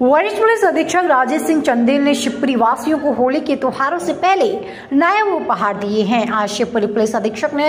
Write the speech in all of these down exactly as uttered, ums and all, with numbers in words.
वरिष्ठ पुलिस अधीक्षक राजेश सिंह चंदेल ने शिवपुरी वासियों को होली के त्योहारों से पहले नए उपहार दिए हैं। आज शिवपुरी पुलिस अधीक्षक ने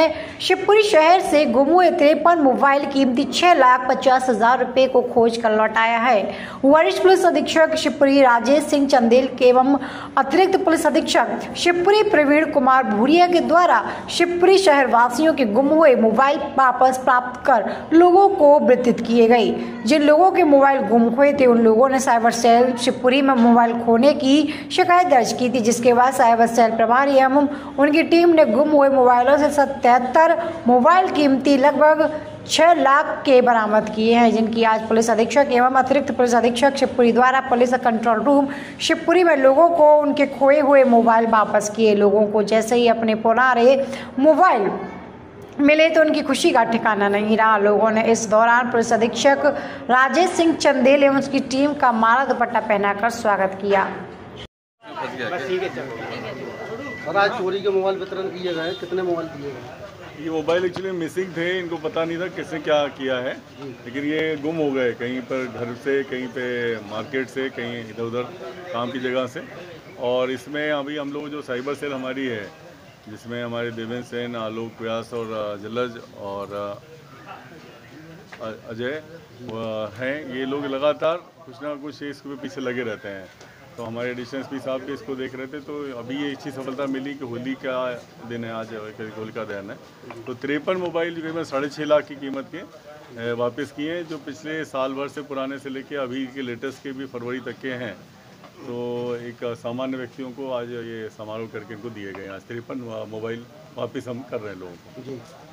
शिवपुरी शहर से गुम हुए तिरपन मोबाइल कीमती छह लाख पचास हजार रूपए को खोज कर लौटाया है। वरिष्ठ पुलिस अधीक्षक शिवपुरी राजेश सिंह चंदेल एवं अतिरिक्त पुलिस अधीक्षक शिवपुरी प्रवीण कुमार भूरिया के द्वारा शिवपुरी शहर वासियों के गुम हुए मोबाइल वापस प्राप्त कर लोगों को वितरित किए गए। जिन लोगों के मोबाइल गुम हुए थे उन लोगों ने साइबर सेल शिवपुरी में मोबाइल खोने की शिकायत दर्ज की थी, जिसके बाद साइबर सेल प्रभारी एवं उनकी टीम ने गुम हुए मोबाइलों से सतहत्तर मोबाइल कीमती लगभग छह लाख के बरामद किए हैं, जिनकी आज पुलिस अधीक्षक एवं अतिरिक्त पुलिस अधीक्षक शिवपुरी द्वारा पुलिस कंट्रोल रूम शिवपुरी में लोगों को उनके खोए हुए मोबाइल वापस किए। लोगों को जैसे ही अपने पुराने मोबाइल मिले तो उनकी खुशी का ठिकाना नहीं रहा। लोगों ने इस दौरान पुलिस अधीक्षक राजेश सिंह चंदेल एवं उसकी टीम का माला दुपट्टा पहनाकर स्वागत किया। और आज चोरी के मोबाइल वितरण किए गए, कितने मोबाइल दिए गए? ये मोबाइल एक्चुअली मिसिंग थे, इनको पता नहीं था किसने क्या किया है, लेकिन ये गुम हो गए कहीं पर, घर से कहीं पे, मार्केट से कहीं, इधर उधर काम की जगह से। और इसमें अभी हम लोग जो साइबर सेल हमारी है, जिसमें हमारे देवेंद्र सेन, आलोक व्यास और जलज और अजय हैं, ये लोग लगातार कुछ ना कुछ इसके पीछे लगे रहते हैं। तो हमारे एडिशनल एसपी साहब भी इसको देख रहे थे, तो अभी ये अच्छी सफलता मिली कि होली का दिन है, आज होली का दिन है। तो तिरपन मोबाइल करीबन साढ़े छः लाख की कीमत के वापस किए हैं, जो पिछले साल भर से पुराने से लेके अभी के लेटेस्ट के भी फरवरी तक के हैं। तो एक सामान्य व्यक्तियों को आज ये समारोह करके इनको दिए गए। आज तिरपन मोबाइल वापस हम कर रहे हैं लोगों को।